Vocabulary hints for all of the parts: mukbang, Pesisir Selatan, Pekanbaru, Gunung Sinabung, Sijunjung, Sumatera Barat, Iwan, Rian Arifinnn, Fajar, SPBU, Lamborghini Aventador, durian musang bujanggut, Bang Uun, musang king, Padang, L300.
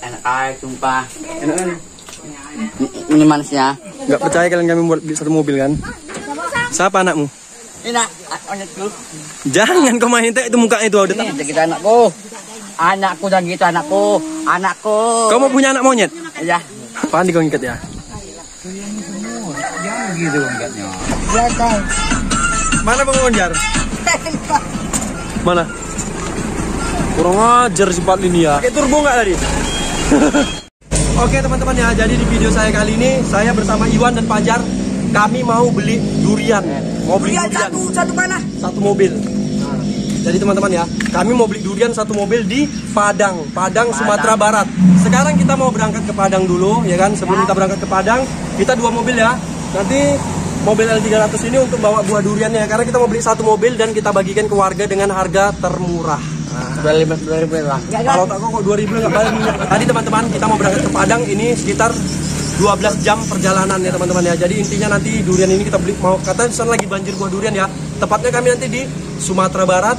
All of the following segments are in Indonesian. Enak, sumpah. Enak kan? Ini manisnya. Nggak percaya kalian kami buat satu mobil kan? Siapa anakmu? Enak, anakku. Jangan kau main itu mukanya itu udah tak. Kita anakku. Anakku dan gitu anakku. Anakku. Kau mau punya anak monyet? Iya. Apaan kau ngikat ya? Jangan gitu ngikatnya. Mana Bang Fajar? Mana? Kurang ajar cepat ini ya. Pakai turbo nggak tadi? Oke teman-teman ya, jadi di video saya kali ini saya bersama Iwan dan Fajar, kami mau beli durian. Mau beli durian satu mana? Satu mobil. Jadi teman-teman ya, kami mau beli durian satu mobil di Padang, Sumatera Barat. Sekarang kita mau berangkat ke Padang dulu ya kan. Sebelum kita berangkat ke Padang, kita dua mobil ya. Nanti mobil L300 ini untuk bawa buah duriannya, karena kita mau beli satu mobil dan kita bagikan ke warga dengan harga termurah. 2.000 lah. Kalau tak kok 2.000 nggak balik minyak. Tadi teman-teman kita mau berangkat ke Padang ini sekitar 12 jam perjalanan ya teman-teman ya. Jadi intinya nanti durian ini kita beli, mau katanya sana lagi banjir buah durian ya. Tepatnya kami nanti di Sumatera Barat,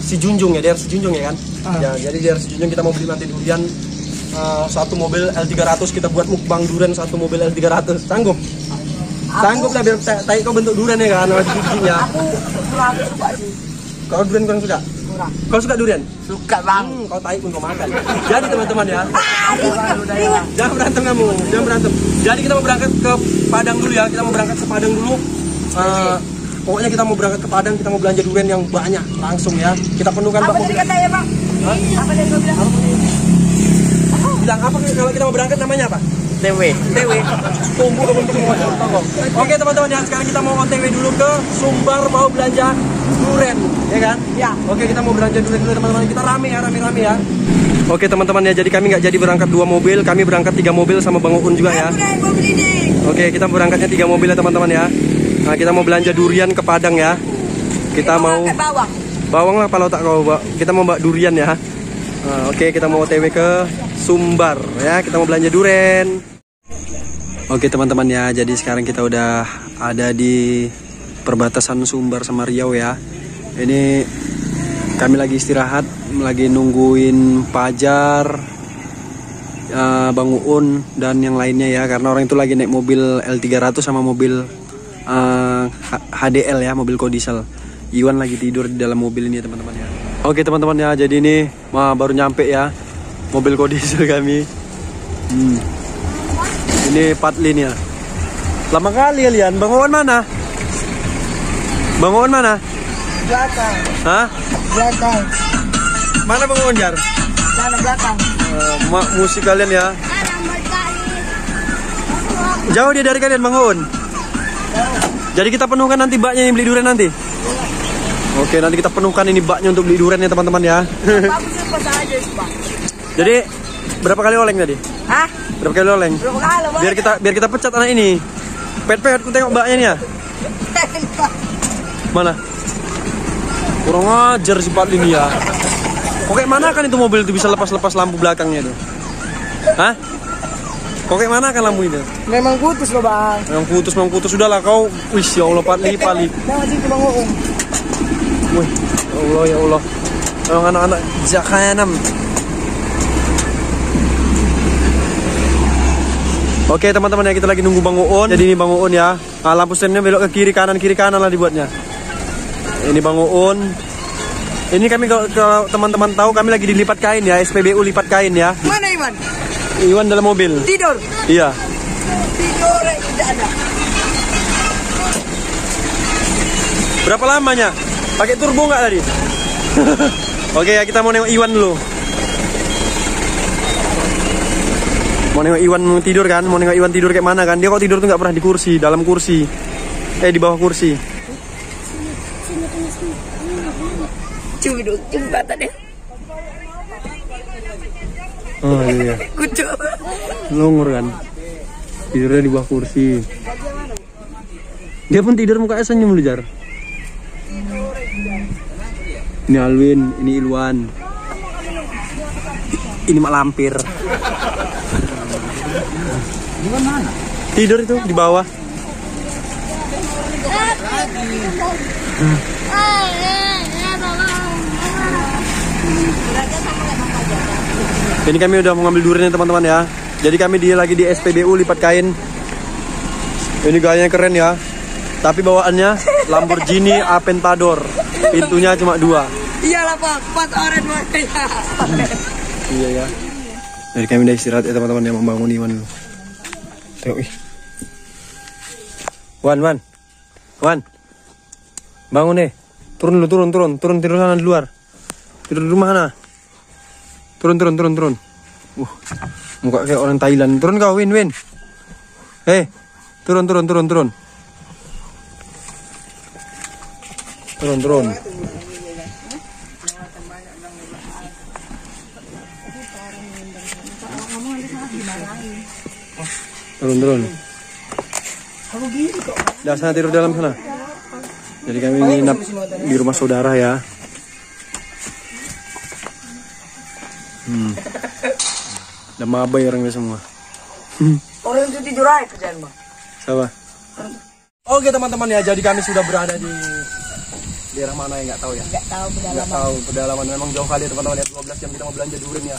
Sijunjung ya, daerah Sijunjung ya kan. Ya, jadi daerah Sijunjung kita mau beli nanti durian satu mobil L300, kita buat mukbang durian satu mobil L300. Sanggup? Sanggup lah, biar tai kau bentuk durian ya kan. Aku kurang suka sih. Kau durian kurang suka? Kurang. Kau suka durian? Suka bang. Kau tai pun kau makan. Jadi teman-teman ya, jangan berantem kamu, jangan berantem. Jadi kita mau berangkat ke Padang dulu ya. Kita mau berangkat ke Padang dulu. Pokoknya kita mau berangkat ke Padang, kita mau belanja durian yang banyak langsung ya. Kita penuhkan bak mobil. Apa tadi kata ya bang? Apa tadi kau bilang? Bilang apa kalau kita mau berangkat namanya apa? TW. Tunggu kamu semua. Oke teman-teman ya, sekarang kita mau OTW dulu ke Sumbar, mau belanja durian, ya kan? Ya. Oke, kita mau belanja durian dulu teman-teman. Kita rame ya. Oke teman-teman ya, jadi kami nggak jadi berangkat dua mobil, kami berangkat 3 mobil sama Bang Uun juga ya. Oke, kita berangkatnya 3 mobil ya teman-teman ya. Nah, kita mau belanja durian ke Padang ya. Kita mau bawang lah kalau tak kau bawa. Kita mau bawa durian ya. Nah, oke, kita mau OTW ke Sumbar ya, kita mau belanja durian. Oke teman-teman ya, jadi sekarang kita udah ada di perbatasan Sumbar sama Riau ya. Ini kami lagi istirahat, lagi nungguin Fajar, Bang Uun dan yang lainnya ya, karena orang itu lagi naik mobil L300 sama mobil HDL ya, mobil kodisel. Iwan lagi tidur di dalam mobil ini ya teman-teman ya. Oke teman-teman ya, jadi ini baru nyampe ya mobil kodisel kami. Ini 4 lin ya. Lama kali kalian. Bang Uwan mana? Bang Uwan mana? Belakang. Hah? Belakang. Mana Bang Uwan Jar? Sana belakang. Musik kalian ya. Jauh dia dari kalian Bang Uwan. Jadi kita penuhkan nanti baknya yang beli durian nanti. Oke, nanti kita penuhkan ini baknya untuk beli durian ya teman-teman ya. Jadi berapa kali oleng tadi? Hah? Berapa kali oleng? Biar kita pecat anak ini. Pet, ku tengok baknya nih ya. Mana? Kurang ajar sifat ini ya. Kok kayak mana kan itu mobil itu bisa lepas-lepas lampu belakangnya itu? Hah? Kok kayak mana kan lampu itu? Memang putus loh bang. Memang putus. Sudahlah kau. Wih ya Allah, pali. Memang situ Bang Uung. Wih, ya Allah, orang anak-anak Jakarta. Oke teman-teman ya, kita lagi nunggu Bang Uun. Jadi ini Bang Uun ya, lampu stemnya belok ke kiri kanan lah dibuatnya. Ini Bang Uun. Ini kami kalau teman-teman tahu, kami lagi dilipat kain ya, SPBU lipat kain ya. Mana Iwan? Iwan dalam mobil. Tidur. Iya. Tidur tidak ada. Berapa lamanya? Pakai turbo nggak tadi? Oke ya, kita mau nengok Iwan dulu. Mau nengok Iwan tidur kan? Mau nengok Iwan tidur kayak mana kan? Dia kok tidur tuh nggak pernah di kursi, dalam kursi. Di bawah kursi. Cuma duduk jembatan ya. Oh iya. Kucuk. Lungur kan? Tidurnya di bawah kursi. Dia pun tidur mukanya senyum lu Jar. Ini Alwin, ini Ilwan, ini Mak Lampir. Tidur itu di bawah. Ini kami udah mengambil duriannya teman-teman ya. Jadi kami lagi di SPBU lipat kain. Ini gayanya keren ya. Tapi bawaannya Lamborghini Aventador. Pintunya cuma 2. Iyalah Pak, 4 orang makanya. Iya ya. Jadi kami udah istirahat ya teman-teman yang membangun Iwan. Tengok ih. Wan. Bangun deh. Turun dulu, turun tidur sana di luar. Tidur di rumah sana. Turun. Muka kayak orang Thailand. Turun kau, Win. Hei, turun. Turun. Turun. Dah sana tidur dalam sana. Jadi kami nginap di rumah saudara ya. Udah mabai orangnya semua. Orang itu tidur aja kerjaan Bang. Sabar. Oke teman-teman ya, jadi kami sudah berada di daerah mana ya, nggak tahu ya. Nggak tahu pedalaman. Memang jauh kali ya teman-teman ya, 12 jam kita mau belanja durian ya.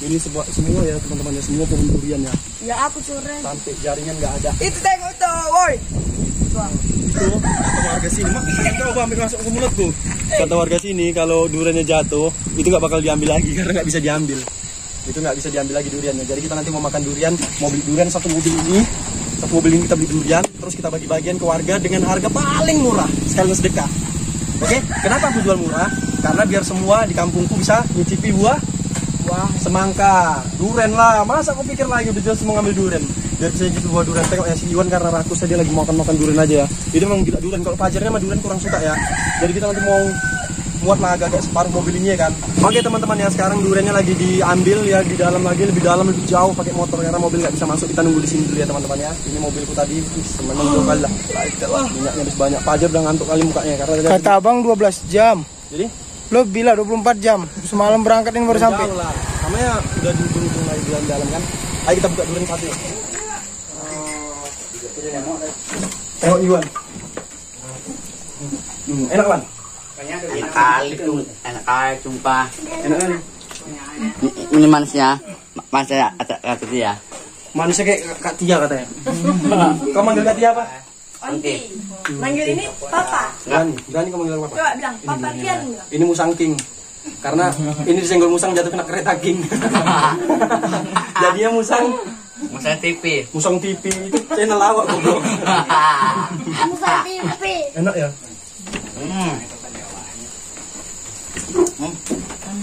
Ini semua ya teman-teman ya, semua pohon durian ya. Ya aku curang. Sampai jaringan nggak ada. Itu tengok tuh, woi. Itu warga sini mah coba ambil masuk ke mulutku. Kata warga sini kalau duriannya jatuh itu nggak bakal diambil lagi karena nggak bisa diambil. Itu nggak bisa diambil lagi duriannya. Jadi kita nanti mau makan durian, mau beli durian satu mobil ini kita beli durian, terus kita bagi bagian ke warga dengan harga paling murah sekalian sedekah. Oke, kenapa aku jual murah? Karena biar semua di kampungku bisa nyicipi buah semangka, durian lah. Masa aku pikir lagi udah jelas mau ngambil durian. Biar bisa nyicipi buah durian. Tengok ya si Iwan karena rakusnya dia lagi makan durian aja ya. Itu memang gila durian. Kalau Fajarnya mah durian kurang suka ya. Jadi kita nanti mau muat lah agak separuh mobil ini ya kan. Oke teman-teman ya, sekarang duriannya lagi diambil ya, di dalam lagi, lebih jauh pakai motor karena mobil nggak bisa masuk. Kita nunggu di sini dulu ya teman-teman ya. Ini mobilku tadi semenang coba lah. Minyaknya habis banyak. Fajar udah ngantuk kali mukanya karena kata abang 12 jam. Jadi lo bilang 24 jam. Semalam berangkat ini baru sampai. Namanya udah dihitung lagi di dalam kan. Ayo kita buka durian satu. Tengok Iwan. Enak kan? Enak kali sumpah. Enak kan? Ini manisnya. Manisnya ada Kak Tia. Manisnya kayak Kak Tia katanya. Kamu manggil Kak Tia apa? Onti. Manggil ini Papa. Berani kamu manggil Papa. Coba bilang Papa Rian. Ini musang king. Karena ini disenggol musang jatuh kena kereta king. Jadinya musang TV itu channel lawak goblok. Musang TV. Enak ya?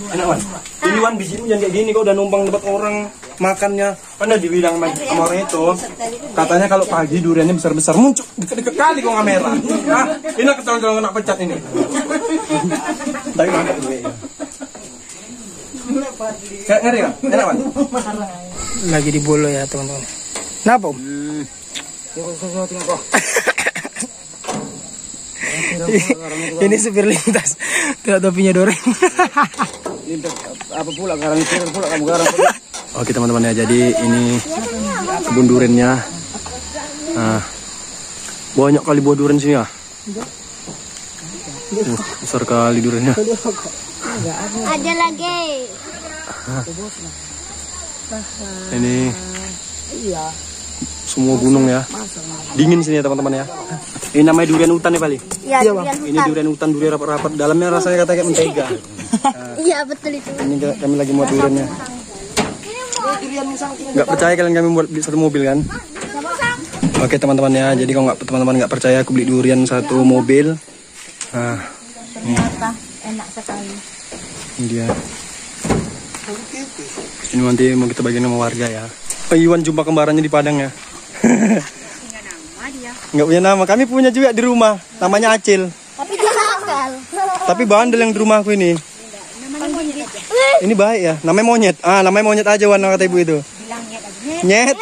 Enak Wan. Ini Wan bijimu jangan kayak gini, kau udah numpang tempat orang makannya. Padahal dibilang sama orang itu, katanya kalau pagi duriannya besar-besar muncul deket-deket kali kau kamera. Nah, ini kecolongan kena pecat ini. Tapi mana gue? Kayak ngeri kan? Enak Wan. Lagi di bolo ya teman-teman. Kenapa Om? Ini supir lintas tidak topinya doreng. Apa pula garang turun pula kamu garang. Oke teman-teman ya, jadi ini kebun duriannya. Nah, banyak kali buah durian sini ya. Besar kali duriannya. Ada lagi. Ini semua gunung ya. Dingin sini ya teman-teman ya. Ini namanya durian hutan ya Bali? Iya, ini durian hutan, durian rapat-rapat. Dalamnya rasanya katanya kayak mentega. Iya, betul itu. Ini kami lagi buat duriannya. Nggak percaya kalian kami buat satu mobil kan? Oke teman-teman ya, jadi kalau teman-teman nggak percaya aku beli durian satu mobil. Nah, ternyata enak sekali. Ini dia. Ini nanti mau kita bagiin sama warga ya. Oh, Iwan jumpa kembarannya di Padang ya. Nggak punya nama, kami punya juga di rumah, namanya Acil. Tapi dia nakal. Tapi bandel yang di rumahku ini. Ini baik ya, namanya monyet. Ah, namanya monyet aja warna kata ibu itu. Bilang nyet.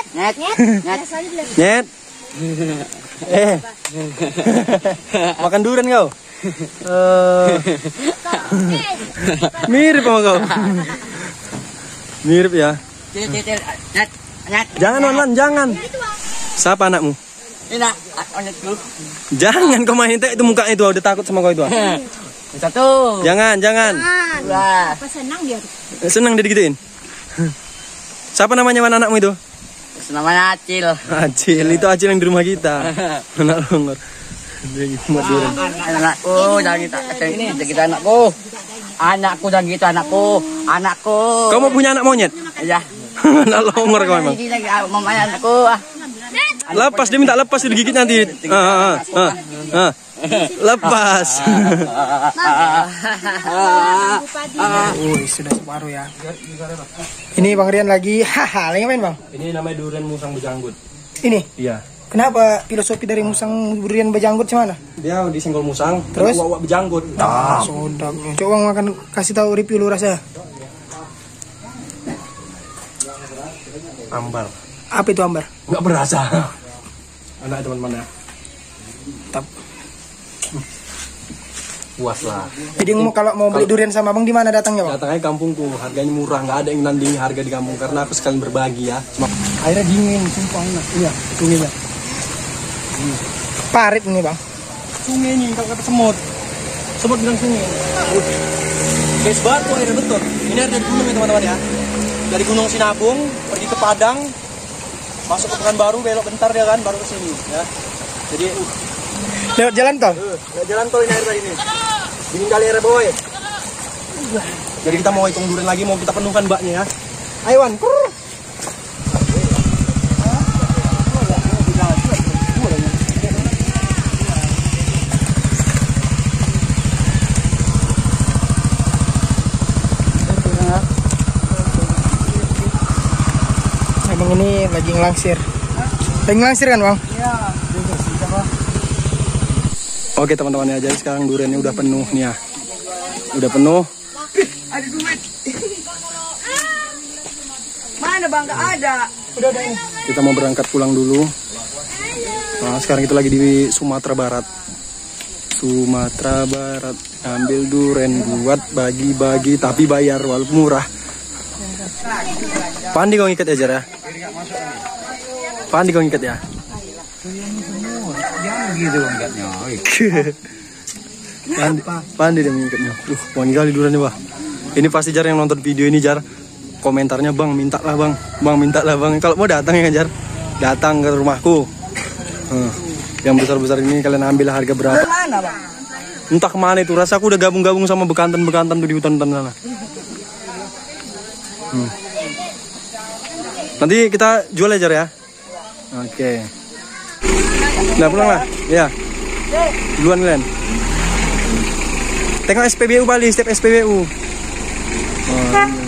Makan durian kau. Mirip sama kau. Mirip ya. Jangan Wan, jangan. Siapa anakmu? Jangan kau main itu mukanya itu udah takut sama kau itu. Satu. Jangan. Senang dia digituin. Siapa namanya mana anakmu itu? Namanya Acil. Acil, itu Acil yang di rumah kita. Anak longor. Anakku, jangan kita ini, kita anakku. Anakku, jangan kita anakku. Anakku. Kamu punya anak monyet? Iya. Anak longor kau memang. Mamanya anakku. Lepas, dia minta lepas, digigit nanti. Lepas. Sudah separuh ya. Ini Bang Rian lagi. Haha, lagi main Bang. Ini namanya durian musang bujanggut. Ini? Iya. Kenapa filosofi dari musang durian bujanggut gimana? Dia disenggol musang, terus uak-uak bujanggut. Ah, sedapnya. Coba Bang makan, kasih tahu review lu rasanya. Ambar. Apa itu ambar? Enggak berasa. Enak teman-teman ya. Mantap. Puaslah. Jadi kalau mau beli durian sama Bang di mana datangnya Bang? Datangnya kampungku. Harganya murah, nggak ada yang nandingi harga di kampung karena aku sekalian berbagi ya. Cuma airnya dingin, sumpah enak. Iya, dinginnya. Parit nih Bang. Sungai ini kalau kata semut. Semut bilang sungai. Guys, batu airnya betul. Ini air dari gunung ya teman-teman ya. Dari Gunung Sinabung pergi ke Padang. Masuk ke Pekanbaru, belok bentar dia kan, baru kesini ya. Jadi lewat jalan tol? Lewat jalan tol ini air tadi ini. Dingin kali airnya boy. Jadi kita mau hitung durian lagi, mau kita penuhkan baknya ya. Iwan. Abang ini lagi ngelangsir. Lagi ngelangsir kan Bang? Iya. Oke teman-teman ya, jadi sekarang duriannya udah penuh nih ya. Udah penuh. Ada duit. Mana Bang, gak ada. Udah deh. Kita mau berangkat pulang dulu. Nah, sekarang kita lagi di Sumatera Barat. Sumatera Barat. Ambil durian buat bagi-bagi tapi bayar walaupun murah. Pandi kau ngikat aja ya. Pandi kau ngikat ya. Gitu ngikatnya. Pandi dia ngikatnya. Wangi kali duriannya, Bang. Ini pasti Jar yang nonton video ini, Jar. Komentarnya, Bang, mintalah, Bang. Bang, mintalah, Bang. Kalau mau datang ya, Jar. Datang ke rumahku. Yang besar-besar ini kalian ambil harga berapa? Mana, Bang? Entah kemana itu. Rasa aku udah gabung-gabung sama bekantan-bekantan tuh di hutan-hutan sana. Nanti kita jual aja ya. Oke. Nah pulang lah. Ya. Duluan kalian. Tengok SPBU Bali, setiap SPBU. Oh,